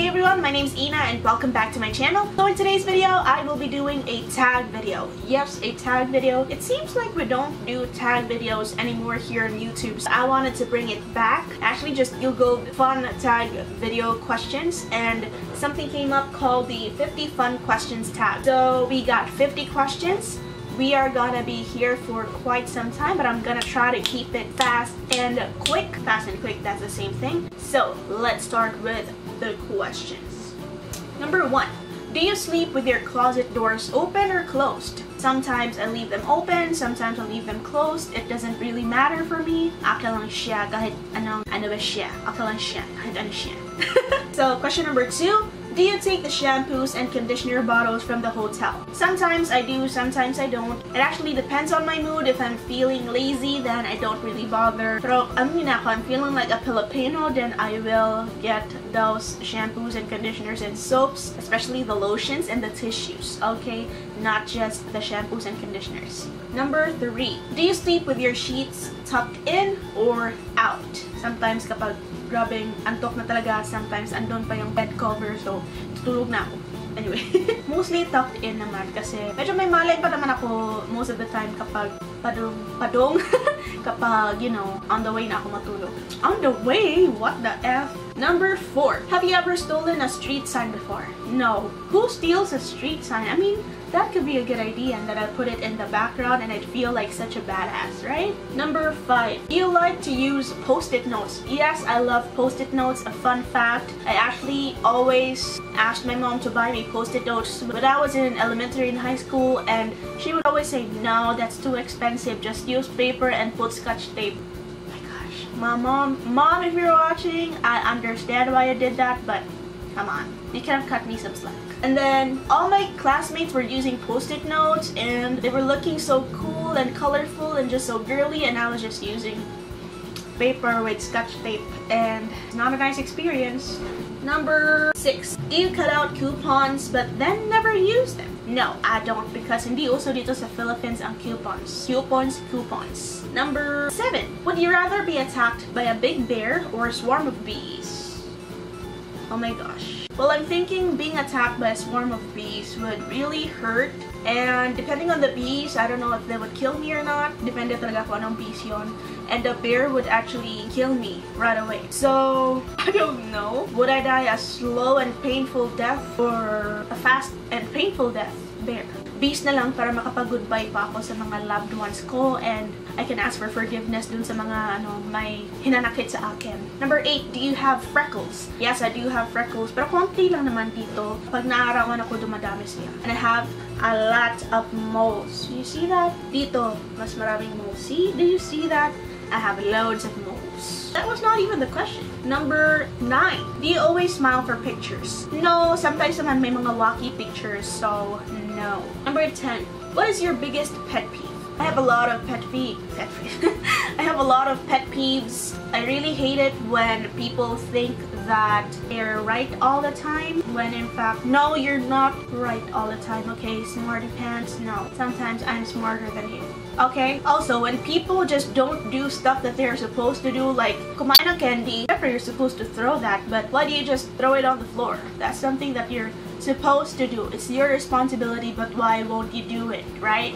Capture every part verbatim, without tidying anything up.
Hey everyone, my name is Ina and welcome back to my channel. So in today's video, I will be doing a tag video. Yes, a tag video. It seems like we don't do tag videos anymore here on YouTube, so I wanted to bring it back. Actually, just Googled fun tag video questions and something came up called the fifty fun questions tag. So we got fifty questions. We are gonna be here for quite some time, but I'm gonna try to keep it fast and quick. Fast and quick, that's the same thing. So let's start with the questions. Number one, do you sleep with your closet doors open or closed? Sometimes I leave them open, sometimes I leave them closed. It doesn't really matter for me. Ako lang siya kahit anong ano ba siya. Ako lang siya kahit ano siya. So question number two. Do you take the shampoos and conditioner bottles from the hotel? Sometimes I do, sometimes I don't. It actually depends on my mood. If I'm feeling lazy, then I don't really bother. Pero I mean, if I'm feeling like a Filipino, then I will get those shampoos and conditioners and soaps, especially the lotions and the tissues, okay? Not just the shampoos and conditioners. Number three, do you sleep with your sheets tucked in or out? Sometimes kapag grabbing antok na talaga, sometimes andon pa yung bed cover, so tutulog na ako. Anyway, mostly tucked in naman kasi medyo may malay pa naman ako most of the time kapag padong, padong kapag, you know, on the way na ako matulog. On the way? What the F? Number four. Have you ever stolen a street sign before? No. Who steals a street sign? I mean, that could be a good idea, and that I'd put it in the background and I'd feel like such a badass, right? Number five. Do you like to use post-it notes? Yes, I love post-it notes. A fun fact, I actually always asked my mom to buy me post-it notes when I was in elementary and high school, and she would always say, no, that's too expensive. Just use paper and put scotch tape. Oh my gosh. My mom, mom, if you're watching, I understand why you did that, but come on. You can have cut me some slack. And then all my classmates were using post-it notes and they were looking so cool and colorful and just so girly, and I was just using paper with scotch tape, and it's not a nice experience. Number six. Do you cut out coupons but then never use them? No, I don't, because hindi also dito sa Philippines ang coupons. Coupons, coupons. Number seven. Would you rather be attacked by a big bear or a swarm of bees? Oh my gosh. Well, I'm thinking being attacked by a swarm of bees would really hurt. And depending on the bees, I don't know if they would kill me or not. Depende talaga kung anong bees yon. And the bear would actually kill me right away. So, I don't know. Would I die a slow and painful death or a fast and painful death? Bear. Bees na lang para makapag-goodbye pa ako sa mga loved ones ko, and I can ask for forgiveness dun sa mga ano may hinanakit sa akin. Number eight, do you have freckles? Yes, I do have freckles, pero konti lang naman dito. Pag naarawan ako, dumadami siya. And I have a lot of moles. You see that? Dito, mas maraming moles. See? Do you see that? I have loads of moles. That was not even the question. Number nine. Do you always smile for pictures? No, sometimes naman may mga wacky pictures, so no. Number ten. What is your biggest pet peeve? I have a lot of pet peeves. Pet peeve. I have a lot of pet peeves. I really hate it when people think that they're right all the time, when in fact, no, you're not right all the time, okay? Smarty pants, no. Sometimes I'm smarter than you. Okay? Also, when people just don't do stuff that they're supposed to do, like kumain ng candy, you're supposed to throw that, but why do you just throw it on the floor? That's something that you're supposed to do. It's your responsibility, but why won't you do it, right?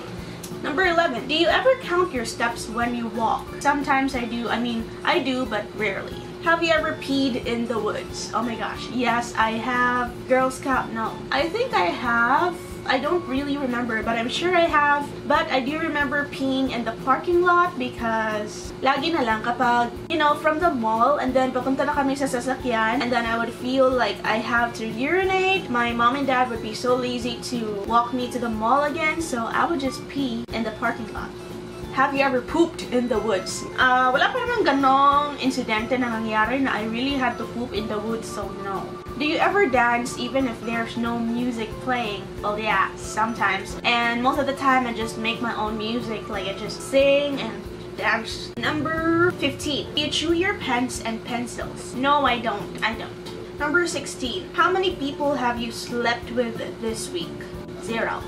Number eleven. Do you ever count your steps when you walk? Sometimes I do. I mean, I do, but rarely. Have you ever peed in the woods? Oh my gosh. Yes, I have. Girl Scout? No. I think I have. I don't really remember, but I'm sure I have. But I do remember peeing in the parking lot because lagi na lang kapag, you know, from the mall, and then papunta na kami sa sasakyan, and then I would feel like I have to urinate. My mom and dad would be so lazy to walk me to the mall again, so I would just pee in the parking lot. Have you ever pooped in the woods? Uh, wala pa naman ganong insidente na nangyari na I really had to poop in the woods, so no. Do you ever dance even if there's no music playing? Well, yeah, sometimes. And most of the time, I just make my own music. Like, I just sing and dance. Number fifteen. Do you chew your pens and pencils? No, I don't. I don't. Number sixteen. How many people have you slept with this week? Zero.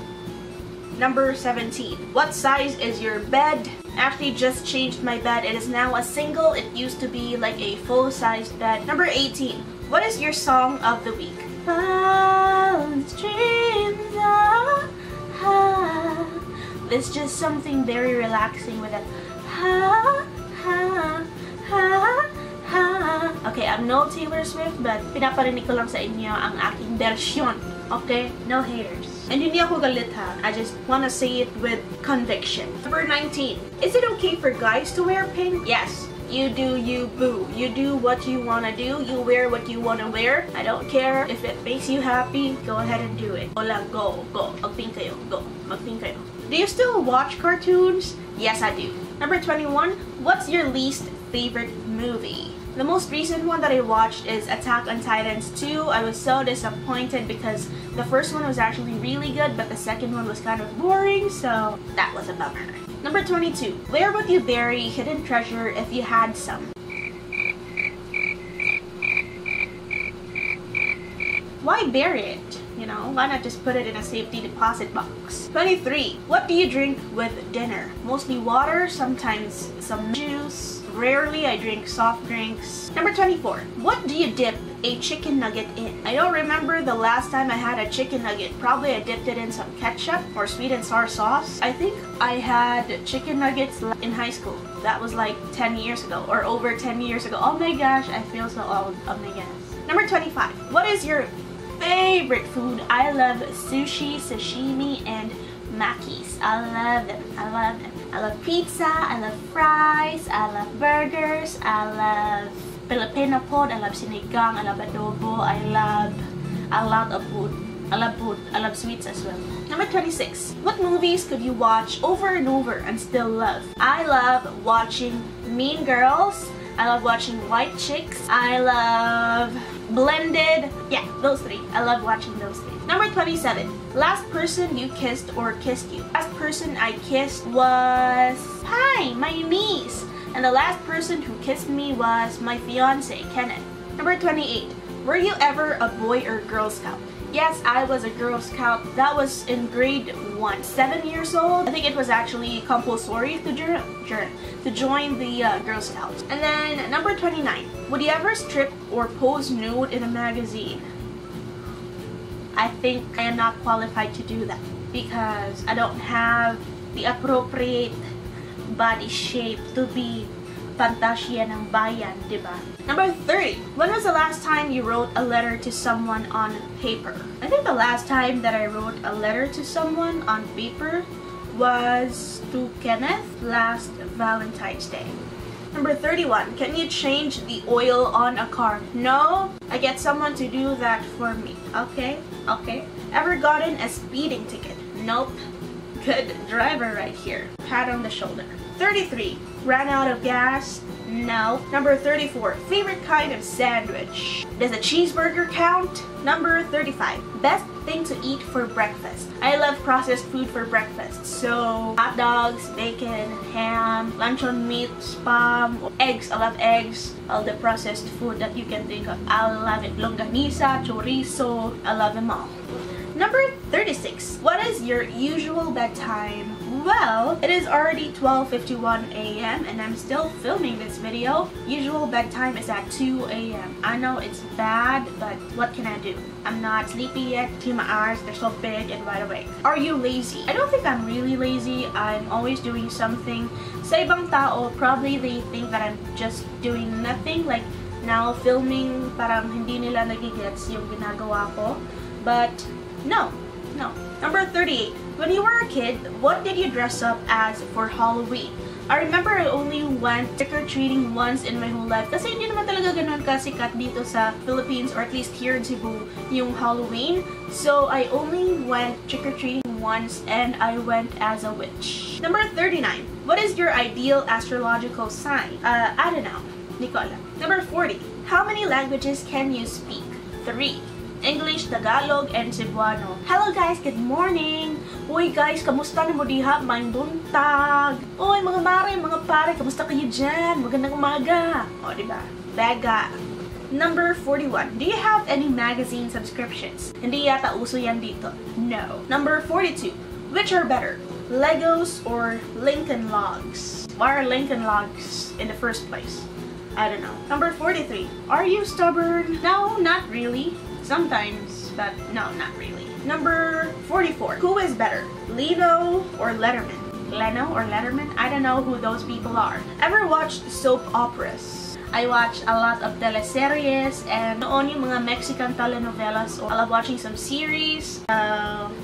Number seventeen. What size is your bed? Actually just changed my bed. It is now a single. It used to be like a full-sized bed. Number eighteen. What is your song of the week? It's just something very relaxing with a ha ha ha ha. Okay, I'm no Taylor Swift, but pinaparinig ko lang sa inyo ang aking version. Okay? No haters. And hindi ako galit ha. I just wanna say it with conviction. Number nineteen. Is it okay for guys to wear pink? Yes. You do you, boo. You do what you wanna do. You wear what you wanna wear. I don't care. If it makes you happy, go ahead and do it. Hola, go, go. Mag-pink kayo, go. Mag-pink kayo. Do you still watch cartoons? Yes, I do. Number twenty-one, what's your least favorite movie? The most recent one that I watched is Attack on Titans two. I was so disappointed because the first one was actually really good, but the second one was kind of boring, so that was a bummer. Number twenty-two. Where would you bury hidden treasure if you had some? Why bury it? You know, why not just put it in a safety deposit box? Twenty-three. What do you drink with dinner? Mostly water, sometimes some juice. Rarely I drink soft drinks. Number twenty-four. What do you dip a chicken nugget in? I don't remember the last time I had a chicken nugget. Probably I dipped it in some ketchup or sweet and sour sauce. I think I had chicken nuggets in high school. That was like ten years ago or over ten years ago. Oh my gosh, I feel so old. Oh my gosh. Number twenty-five. What is your favorite food? I love sushi, sashimi, and makis. I love them. I love them. I love pizza. I love fries. I love burgers. I love Filipino food. I love sinigang. I love adobo. I love a lot of food. I love food. I love sweets as well. Number twenty-six. What movies could you watch over and over and still love? I love watching Mean Girls. I love watching White Chicks. I love Blended. Yeah, those three. I love watching those three. Number twenty-seven. Last person you kissed or kissed you. Last person I kissed was... Hi, my niece. And the last person who kissed me was my fiance, Kenneth. Number twenty-eight. Were you ever a boy or girl scout? Yes, I was a Girl Scout. That was in grade one, seven years old. I think it was actually compulsory to join to join the uh, Girl Scouts. And then number twenty-nine. Would you ever strip or pose nude in a magazine? I think I am not qualified to do that because I don't have the appropriate body shape to be Fantasia ng bayan, diba? Number thirty. When was the last time you wrote a letter to someone on paper? I think the last time that I wrote a letter to someone on paper was to Kenneth last Valentine's Day. Number thirty-one. Can you change the oil on a car? No, I get someone to do that for me. Okay, okay. Ever gotten a speeding ticket? Nope. Good driver right here. Pat on the shoulder. Number thirty-three. Ran out of gas? No. Number thirty-four. Favorite kind of sandwich? Does a cheeseburger count? Number thirty-five. Best thing to eat for breakfast? I love processed food for breakfast. So hot dogs, bacon, ham, luncheon meat, spam, eggs. I love eggs. All the processed food that you can think of. I love it. Longanisa, chorizo. I love them all. Number thirty-six. What is your usual bedtime? Well, it is already twelve fifty-one a m and I'm still filming this video. Usual bedtime is at two a m I know it's bad, but what can I do? I'm not sleepy yet. My eyes, they're so big and wide awake. Are you lazy? I don't think I'm really lazy. I'm always doing something. Sa ibang tao, probably they think that I'm just doing nothing. Like now filming, parang hindi nila nagigets yung ginagawa ko. But no, no. Number thirty-eight. When you were a kid, what did you dress up as for Halloween? I remember I only went trick-or-treating once in my whole life kasi hindi naman talaga ganun kasikat dito sa Philippines or at least here in Cebu yung Halloween. So I only went trick-or-treating once and I went as a witch. Number thirty-nine. What is your ideal astrological sign? Uh, I don't know. Di ko alam. Number forty. How many languages can you speak? Three. English, Tagalog, and Cebuano. Hello guys, good morning! Uy guys, kamusta na mo diha? Mindbuntag! Uy mga mare, mga pare, kamusta kayo dyan? Magandang umaga! O diba? Baga! Number forty-one. Do you have any magazine subscriptions? Hindi yata uso yan dito. No. Number forty-two. Which are better? Legos or Lincoln Logs? Why are Lincoln Logs in the first place? I don't know. Number forty-three. Are you stubborn? No, not really. Sometimes, but no, not really. Number forty-four. Who is better, Leno or Letterman? Leno or Letterman? I don't know who those people are. Ever watched soap operas? I watched a lot of teleseries and only mga Mexican telenovelas. I love watching some series. Um,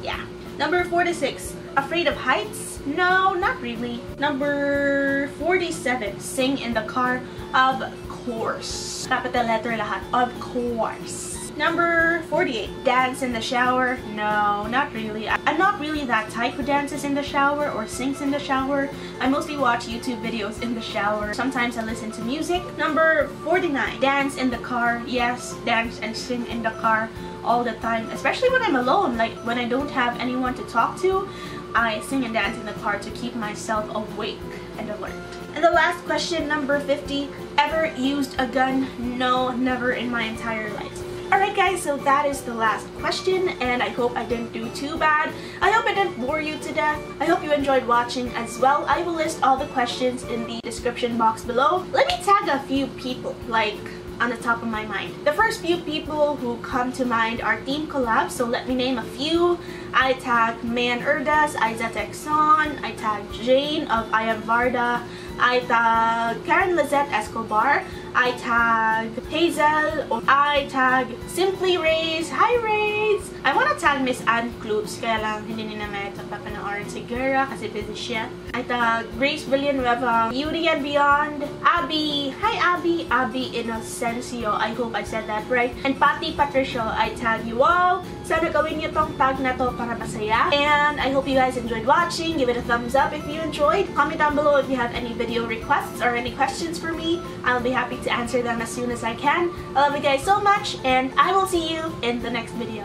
yeah. Number forty-six. Afraid of heights? No, not really. Number forty-seven. Sing in the car? Of course. Capital letter lahat. Of course. Number forty-eight. Dance in the shower? No, not really. I'm not really that type who dances in the shower or sings in the shower. I mostly watch YouTube videos in the shower. Sometimes I listen to music. Number forty-nine. Dance in the car? Yes, dance and sing in the car all the time. Especially when I'm alone, like when I don't have anyone to talk to, I sing and dance in the car to keep myself awake and alert. And the last question, number fifty. Ever used a gun? No, never in my entire life. Alright guys, so that is the last question, and I hope I didn't do too bad. I hope I didn't bore you to death. I hope you enjoyed watching as well. I will list all the questions in the description box below. Let me tag a few people, like on the top of my mind. The first few people who come to mind are team collabs, so let me name a few. I tag Man Urdas, I tag Exxon, I tag Jane of I Am Varda, I tag Karen Lizette Escobar, I tag Hazel, I tag Simply Raise. Hi Raise! I wanna tag Miss Anne Klubs, kaya lang hindi nila may tapapanood siguro kasi busy siya. I tag Grace Brilliant Rivera, Yuri and Beyond, Abby. Hi Abby, Abby Inocencio. I hope I said that right. And Patty Patricia. I tag you all. Sana gawin niyo tong tag na to para masaya. And I hope you guys enjoyed watching. Give it a thumbs up if you enjoyed. Comment down below if you have any video requests or any questions for me. I'll be happy to answer them as soon as I can. I love you guys so much, and I will see you in the next video.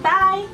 Bye!